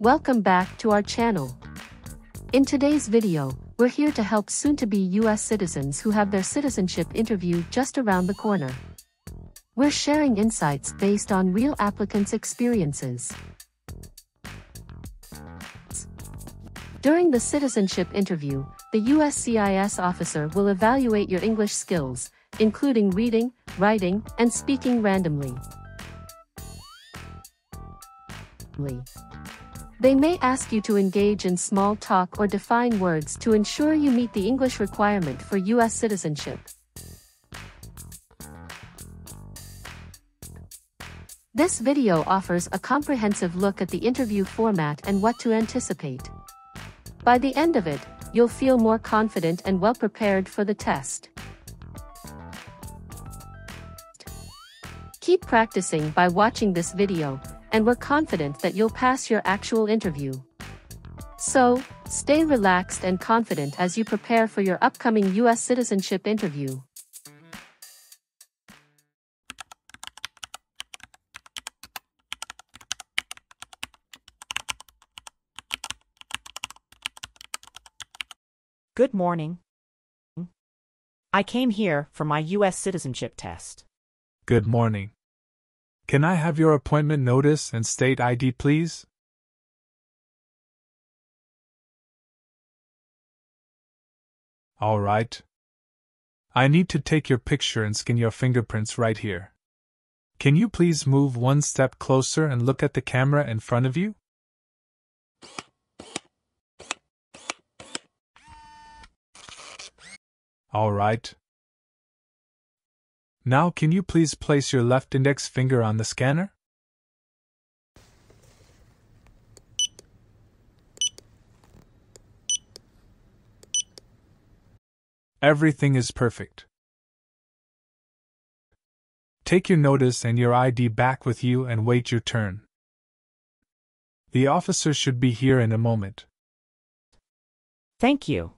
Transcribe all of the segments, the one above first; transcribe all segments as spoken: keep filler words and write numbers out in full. Welcome back to our channel. In today's video, we're here to help soon-to-be U S citizens who have their citizenship interview just around the corner. We're sharing insights based on real applicants' experiences. During the citizenship interview, the U S C I S officer will evaluate your English skills, including reading, writing, and speaking randomly. They may ask you to engage in small talk or define words to ensure you meet the English requirement for U S citizenship. This video offers a comprehensive look at the interview format and what to anticipate. By the end of it, you'll feel more confident and well prepared for the test. Keep practicing by watching this video, and we're confident that you'll pass your actual interview. So, stay relaxed and confident as you prepare for your upcoming U S citizenship interview. Good morning. I came here for my U S citizenship test. Good morning. Can I have your appointment notice and state I D, please? All right. I need to take your picture and scan your fingerprints right here. Can you please move one step closer and look at the camera in front of you? All right. Now, can you please place your left index finger on the scanner? Everything is perfect. Take your notice and your I D back with you and wait your turn. The officer should be here in a moment. Thank you.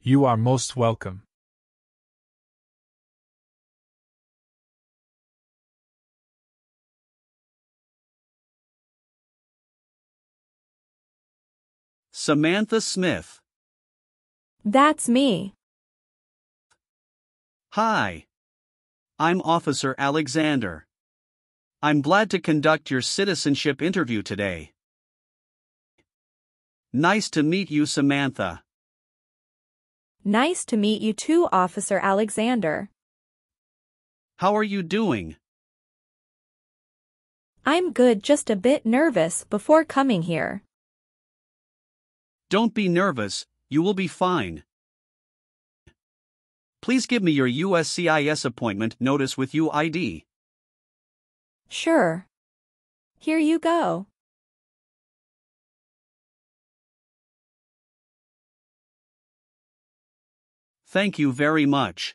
You are most welcome. Samantha Smith. That's me. Hi. I'm Officer Alexander. I'm glad to conduct your citizenship interview today. Nice to meet you, Samantha. Nice to meet you too, Officer Alexander. How are you doing? I'm good, just a bit nervous before coming here. Don't be nervous, you will be fine. Please give me your U S C I S appointment notice with your I D. Sure. Here you go. Thank you very much.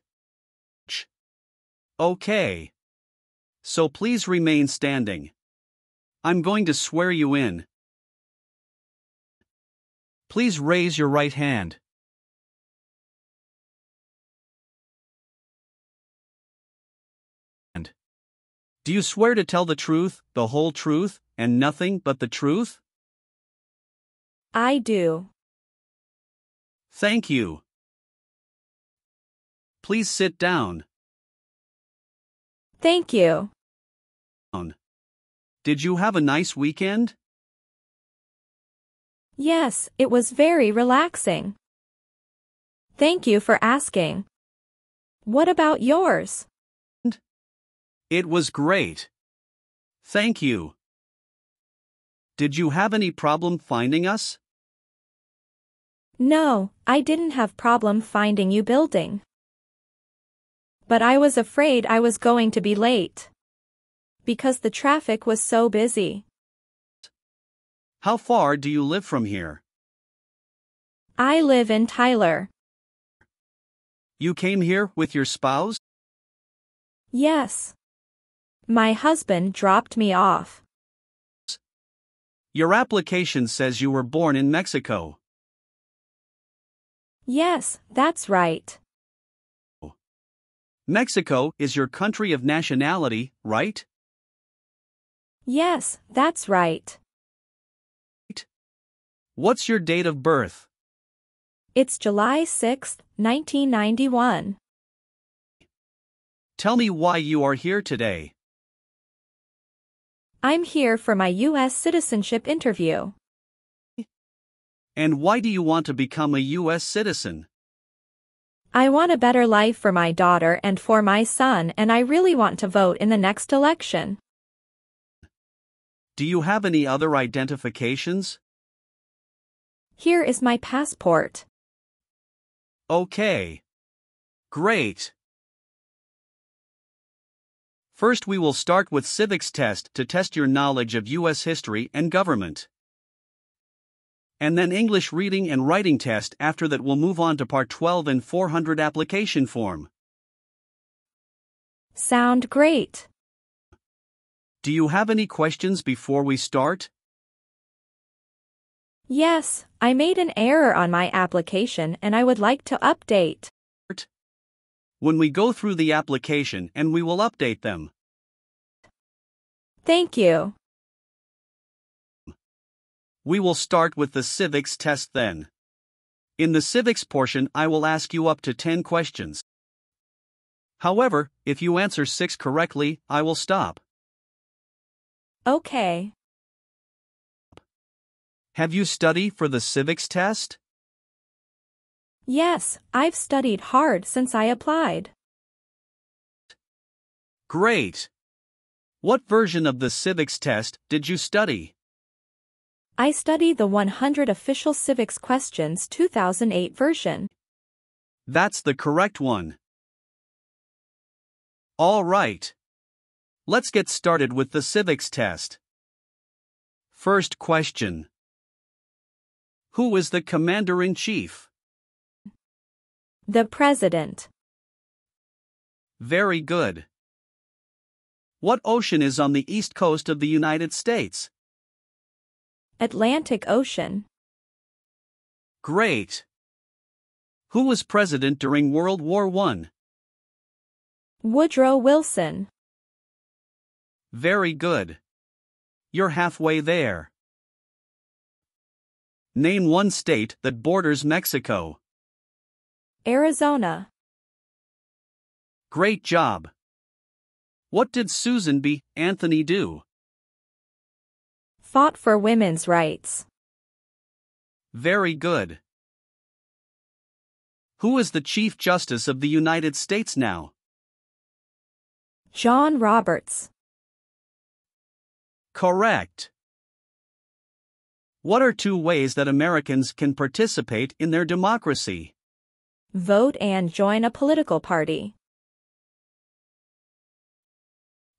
Okay. So please remain standing. I'm going to swear you in. Please raise your right hand. And do you swear to tell the truth, the whole truth, and nothing but the truth? I do. Thank you. Please sit down. Thank you. Did you have a nice weekend? Yes, it was very relaxing. Thank you for asking. What about yours? It was great. Thank you. Did you have any problem finding us? No, I didn't have problem finding you building. But I was afraid I was going to be late, because the traffic was so busy. How far do you live from here? I live in Tyler. You came here with your spouse? Yes. My husband dropped me off. Your application says you were born in Mexico. Yes, that's right. Mexico is your country of nationality, right? Yes, that's right. What's your date of birth? It's July sixth, nineteen ninety-one. Tell me why you are here today. I'm here for my U S citizenship interview. And why do you want to become a U S citizen? I want a better life for my daughter and for my son, and I really want to vote in the next election. Do you have any other identifications? Here is my passport. Okay. Great. First, we will start with civics test to test your knowledge of U S history and government. And then English reading and writing test. After that, we'll move on to Part twelve and four hundred application form. Sound great. Do you have any questions before we start? Yes, I made an error on my application and I would like to update. When we go through the application and we will update them. Thank you. We will start with the civics test then. In the civics portion, I will ask you up to ten questions. However, if you answer six correctly, I will stop. Okay. Have you studied for the civics test? Yes, I've studied hard since I applied. Great. What version of the civics test did you study? I studied the one hundred Official Civics Questions two thousand eight version. That's the correct one. All right. Let's get started with the civics test. First question. Who is the commander-in-chief? The President. Very good. What ocean is on the east coast of the United States? Atlantic Ocean. Great. Who was president during World War One? Woodrow Wilson. Very good. You're halfway there. Name one state that borders Mexico. Arizona. Great job. What did Susan B. Anthony do? Fought for women's rights. Very good. Who is the Chief Justice of the United States now? John Roberts. Correct. What are two ways that Americans can participate in their democracy? Vote and join a political party.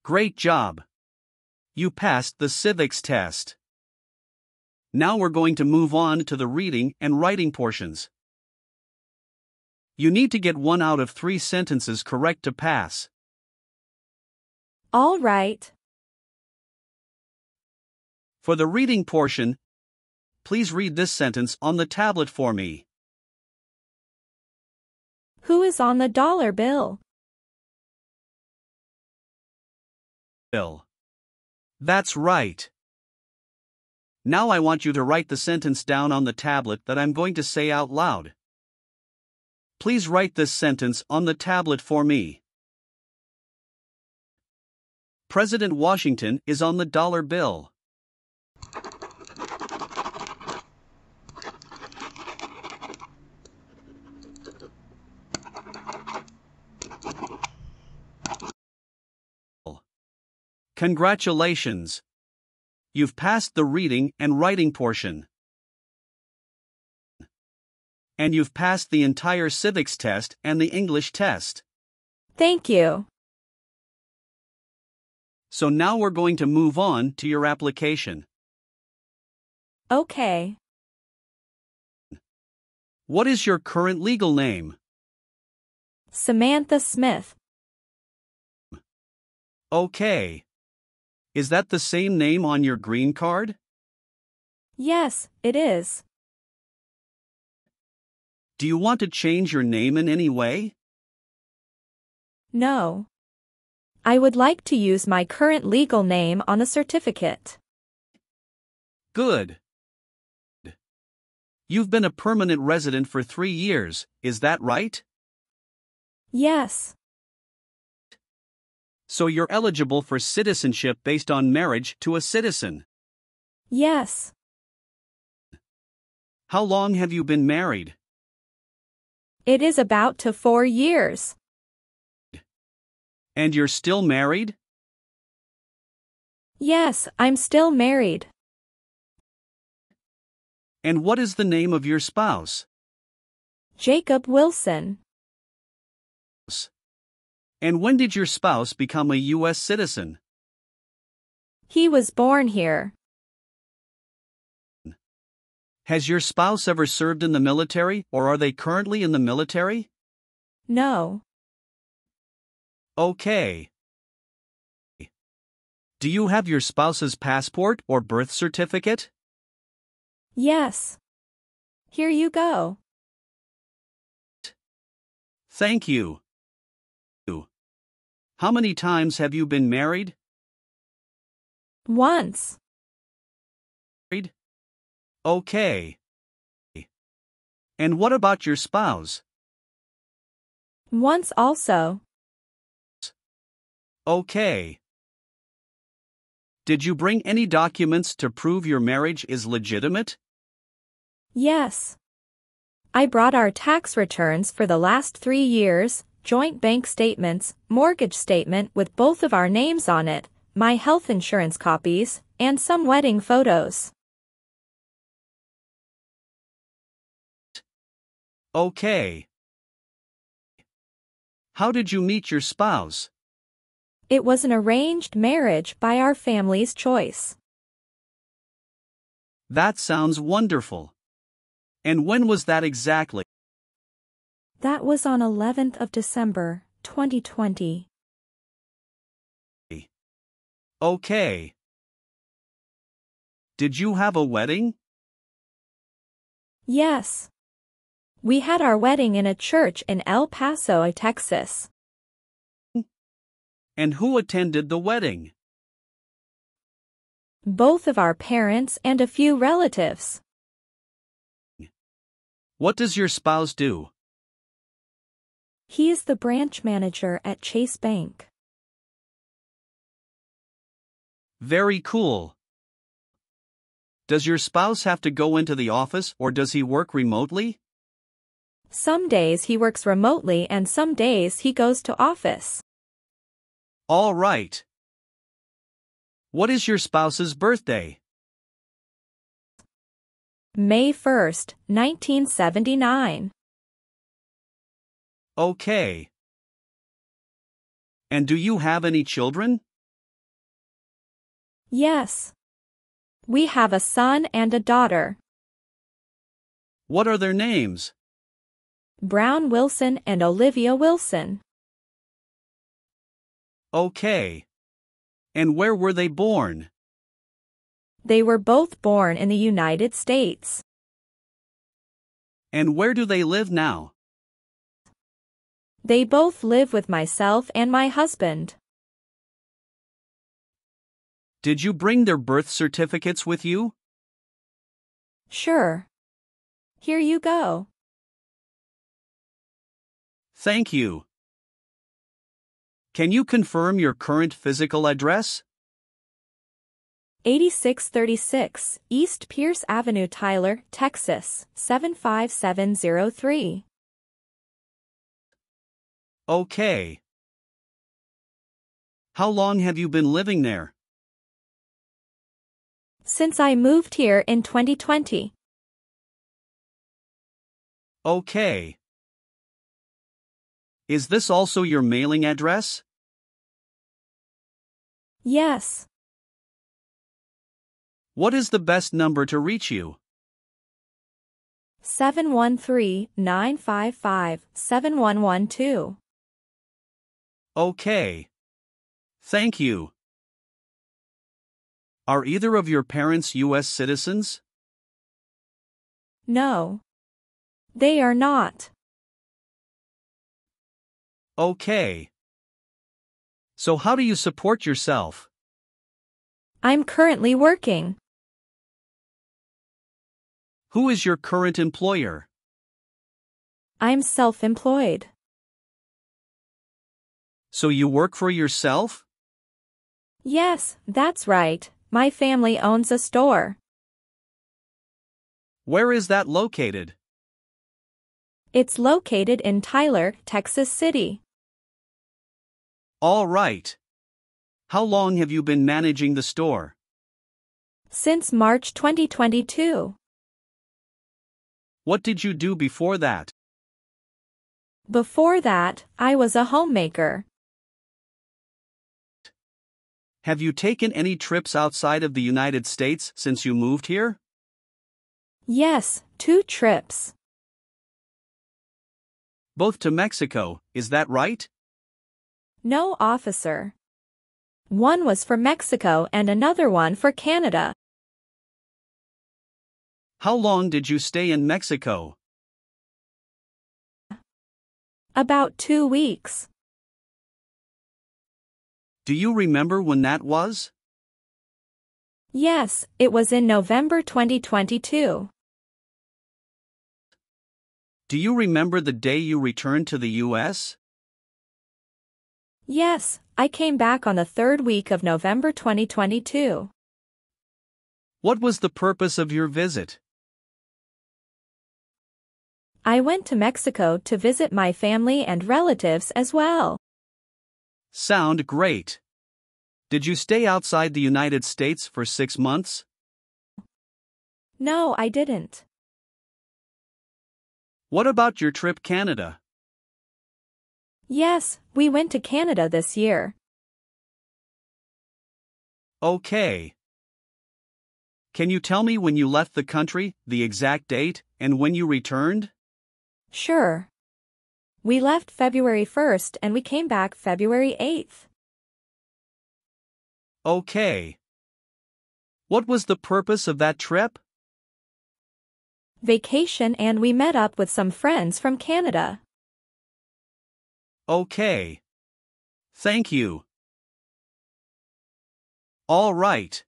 Great job. You passed the civics test. Now we're going to move on to the reading and writing portions. You need to get one out of three sentences correct to pass. All right. For the reading portion, please read this sentence on the tablet for me. Who is on the dollar bill? Bill. That's right. Now I want you to write the sentence down on the tablet that I'm going to say out loud. Please write this sentence on the tablet for me. President Washington is on the dollar bill. Congratulations! You've passed the reading and writing portion. And you've passed the entire civics test and the English test. Thank you. So now we're going to move on to your application. Okay. What is your current legal name? Samantha Smith. Okay. Is that the same name on your green card? Yes, it is. Do you want to change your name in any way? No. I would like to use my current legal name on the certificate. Good. You've been a permanent resident for three years, is that right? Yes. So you're eligible for citizenship based on marriage to a citizen? Yes. How long have you been married? It is about to four years. And you're still married? Yes, I'm still married. And what is the name of your spouse? Jacob Wilson. And when did your spouse become a U S citizen? He was born here. Has your spouse ever served in the military, or are they currently in the military? No. Okay. Do you have your spouse's passport or birth certificate? Yes. Here you go. Thank you. How many times have you been married? Once. Okay. And what about your spouse? Once also. Okay. Did you bring any documents to prove your marriage is legitimate? Yes. I brought our tax returns for the last three years, joint bank statements, mortgage statement with both of our names on it, my health insurance copies, and some wedding photos. Okay. How did you meet your spouse? It was an arranged marriage by our family's choice. That sounds wonderful. And when was that exactly? That was on eleventh of December, twenty twenty. Okay. Did you have a wedding? Yes. We had our wedding in a church in El Paso, Texas. And who attended the wedding? Both of our parents and a few relatives. What does your spouse do? He is the branch manager at Chase Bank. Very cool. Does your spouse have to go into the office, or does he work remotely? Some days he works remotely and some days he goes to office. All right. What is your spouse's birthday? May first, nineteen seventy-nine. Okay. And do you have any children? Yes. We have a son and a daughter. What are their names? Brown Wilson and Olivia Wilson. Okay. And where were they born? They were both born in the United States. And where do they live now? They both live with myself and my husband. Did you bring their birth certificates with you? Sure. Here you go. Thank you. Can you confirm your current physical address? eighty-six thirty-six East Pierce Avenue, Tyler, Texas, seven five seven zero three. Okay. How long have you been living there? Since I moved here in twenty twenty. Okay. Is this also your mailing address? Yes. What is the best number to reach you? seven one three, nine five five, seven one one two. Okay. Thank you. Are either of your parents U S citizens? No. They are not. Okay. So how do you support yourself? I'm currently working. Who is your current employer? I'm self-employed. So you work for yourself? Yes, that's right. My family owns a store. Where is that located? It's located in Tyler, Texas City. All right. How long have you been managing the store? Since March twenty twenty-two. What did you do before that? Before that, I was a homemaker. Have you taken any trips outside of the United States since you moved here? Yes, two trips. Both to Mexico, is that right? No, officer. One was for Mexico and another one for Canada. How long did you stay in Mexico? About two weeks. Do you remember when that was? Yes, it was in November twenty twenty-two. Do you remember the day you returned to the U S? Yes, I came back on the third week of November twenty twenty-two. What was the purpose of your visit? I went to Mexico to visit my family and relatives as well. Sound great. Did you stay outside the United States for six months? No, I didn't. What about your trip to Canada? Yes, we went to Canada this year. Okay. Can you tell me when you left the country, the exact date, and when you returned? Sure. We left February first and we came back February eighth. Okay. What was the purpose of that trip? Vacation, and we met up with some friends from Canada. Okay. Thank you. All right.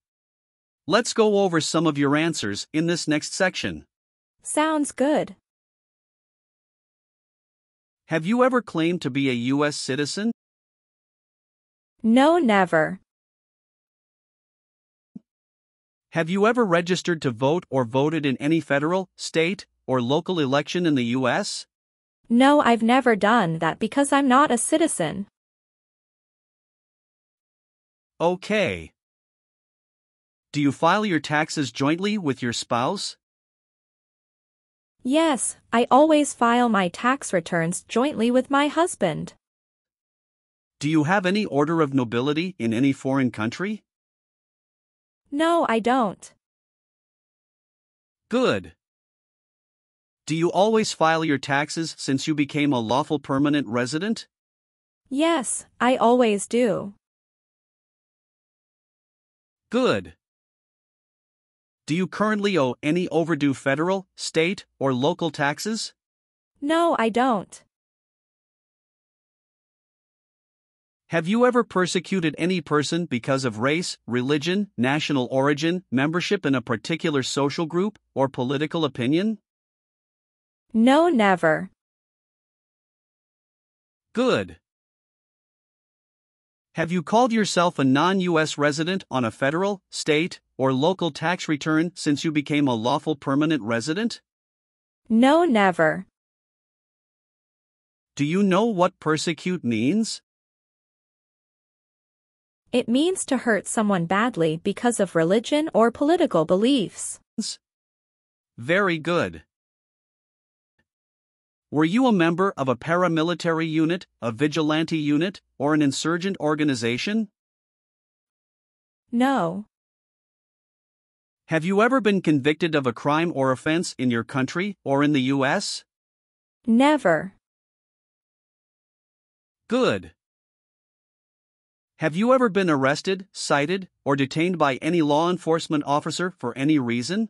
Let's go over some of your answers in this next section. Sounds good. Have you ever claimed to be a U S citizen? No, never. Have you ever registered to vote or voted in any federal, state, or local election in the U S? No, I've never done that because I'm not a citizen. Okay. Do you file your taxes jointly with your spouse? Yes, I always file my tax returns jointly with my husband. Do you have any order of nobility in any foreign country? No, I don't. Good. Do you always file your taxes since you became a lawful permanent resident? Yes, I always do. Good. Do you currently owe any overdue federal, state, or local taxes? No, I don't. Have you ever persecuted any person because of race, religion, national origin, membership in a particular social group, or political opinion? No, never. Good. Have you called yourself a non-U S resident on a federal, state, or local tax return since you became a lawful permanent resident? No, never. Do you know what persecute means? It means to hurt someone badly because of religion or political beliefs. Very good. Were you a member of a paramilitary unit, a vigilante unit, or an insurgent organization? No. Have you ever been convicted of a crime or offense in your country or in the U S? Never. Good. Have you ever been arrested, cited, or detained by any law enforcement officer for any reason?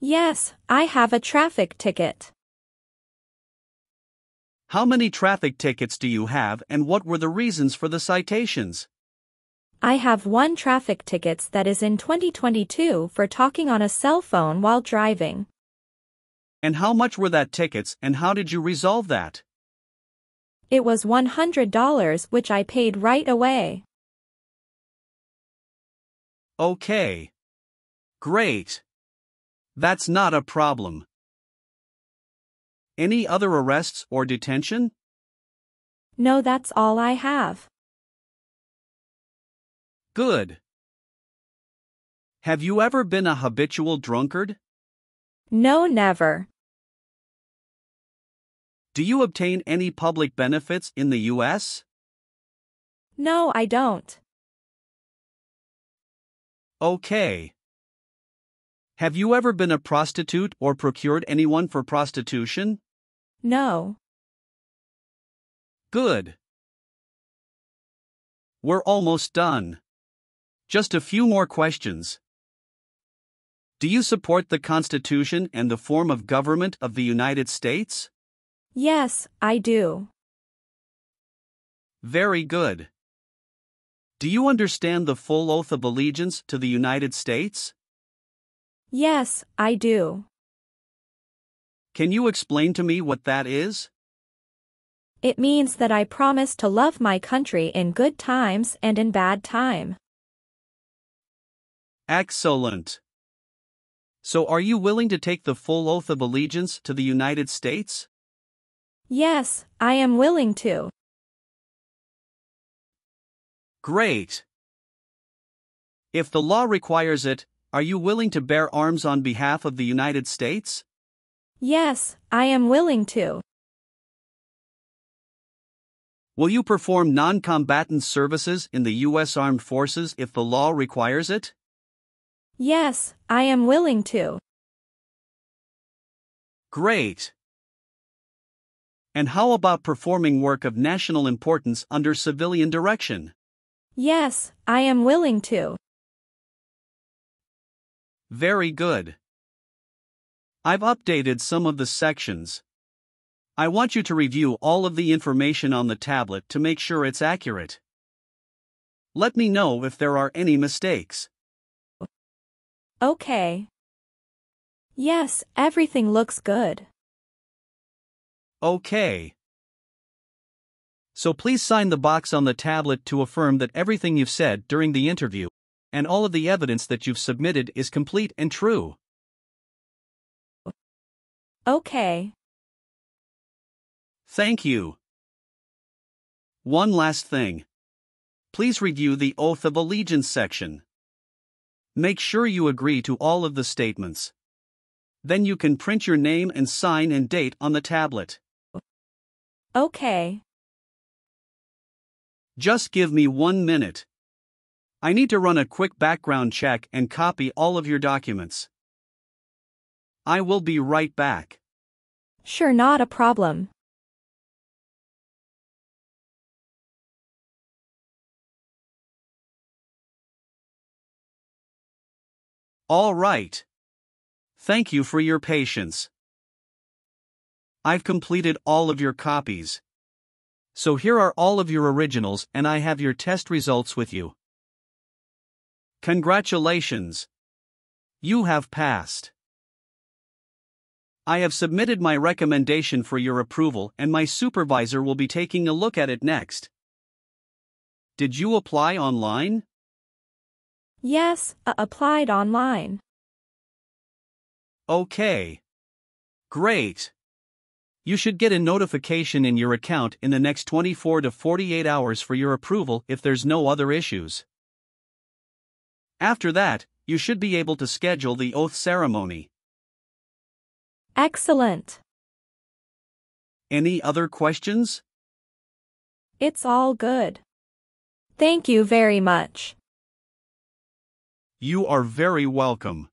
Yes, I have a traffic ticket. How many traffic tickets do you have and what were the reasons for the citations? I have one traffic ticket that is in twenty twenty-two for talking on a cell phone while driving. And how much were that tickets and how did you resolve that? It was one hundred dollars, which I paid right away. Okay. Great. That's not a problem. Any other arrests or detention? No, that's all I have. Good. Have you ever been a habitual drunkard? No, never. Do you obtain any public benefits in the U S? No, I don't. Okay. Have you ever been a prostitute or procured anyone for prostitution? No. Good. We're almost done. Just a few more questions. Do you support the Constitution and the form of government of the United States? Yes, I do. Very good. Do you understand the full oath of allegiance to the United States? Yes, I do. Can you explain to me what that is? It means that I promise to love my country in good times and in bad time. Excellent. So are you willing to take the full oath of allegiance to the United States? Yes, I am willing to. Great. If the law requires it, are you willing to bear arms on behalf of the United States? Yes, I am willing to. Will you perform non-combatant services in the U S Armed Forces if the law requires it? Yes, I am willing to. Great. And how about performing work of national importance under civilian direction? Yes, I am willing to. Very good. I've updated some of the sections. I want you to review all of the information on the tablet to make sure it's accurate. Let me know if there are any mistakes. Okay. Yes, everything looks good. Okay. So please sign the box on the tablet to affirm that everything you've said during the interview and all of the evidence that you've submitted is complete and true. Okay. Thank you. One last thing. Please review the Oath of Allegiance section. Make sure you agree to all of the statements. Then you can print your name and sign and date on the tablet. Okay. Just give me one minute. I need to run a quick background check and copy all of your documents. I will be right back. Sure, not a problem. All right. Thank you for your patience. I've completed all of your copies. So here are all of your originals and I have your test results with you. Congratulations. You have passed. I have submitted my recommendation for your approval and my supervisor will be taking a look at it next. Did you apply online? Yes, I applied online. Okay. Great. You should get a notification in your account in the next twenty-four to forty-eight hours for your approval if there's no other issues. After that, you should be able to schedule the oath ceremony. Excellent. Any other questions? It's all good. Thank you very much. You are very welcome.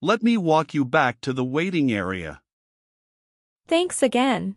Let me walk you back to the waiting area. Thanks again.